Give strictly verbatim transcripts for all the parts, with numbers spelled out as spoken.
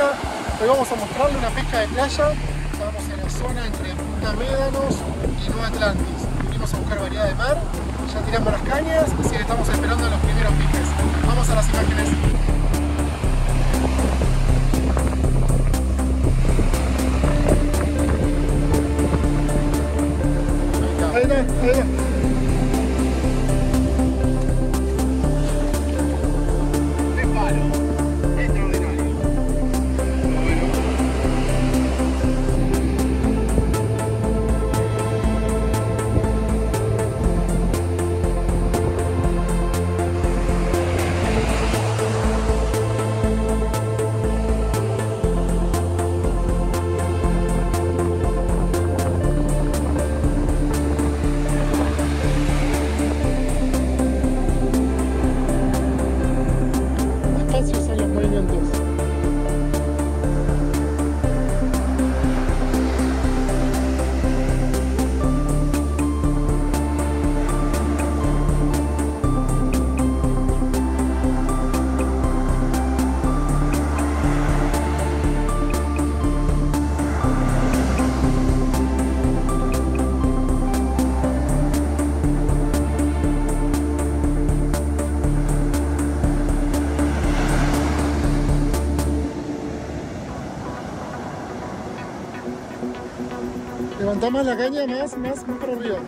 pesca. Hoy vamos a mostrarle una pesca de playa. Estamos en la zona entre Punta Médanos y Nueva Atlantis. Vinimos a buscar variedad de mar, ya tiramos las cañas, así que estamos esperando los primeros piques. Vamos a las imágenes. Ahí está, ahí está. Levanta más la caña, más, más, más para arriba.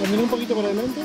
Camina un poquito para adelante.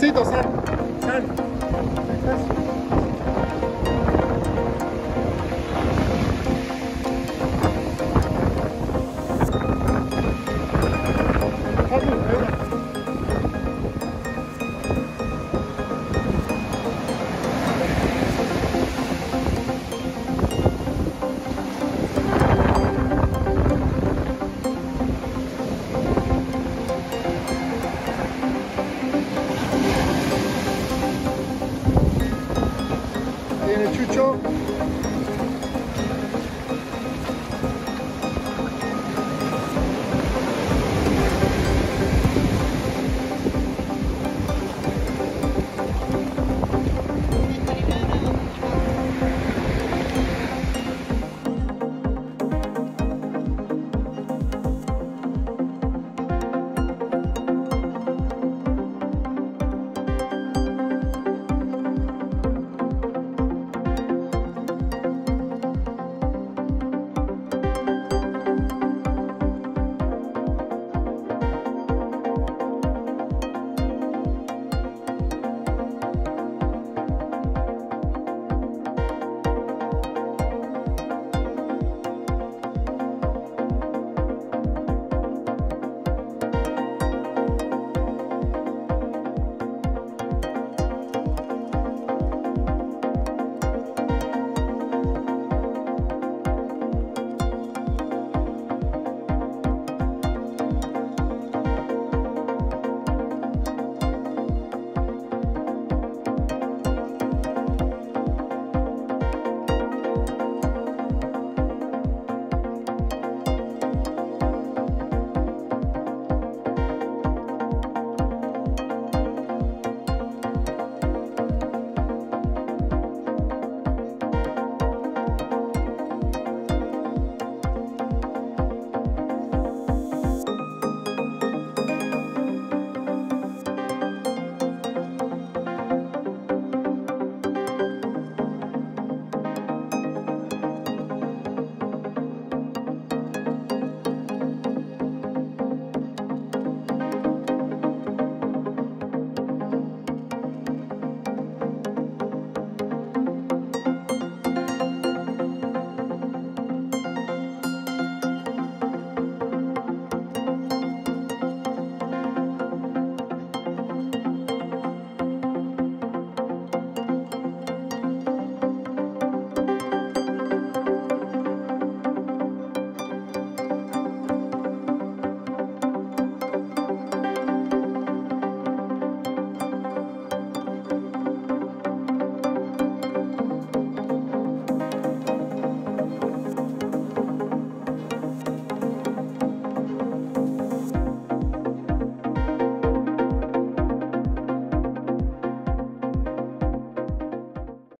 Besitos, San. San.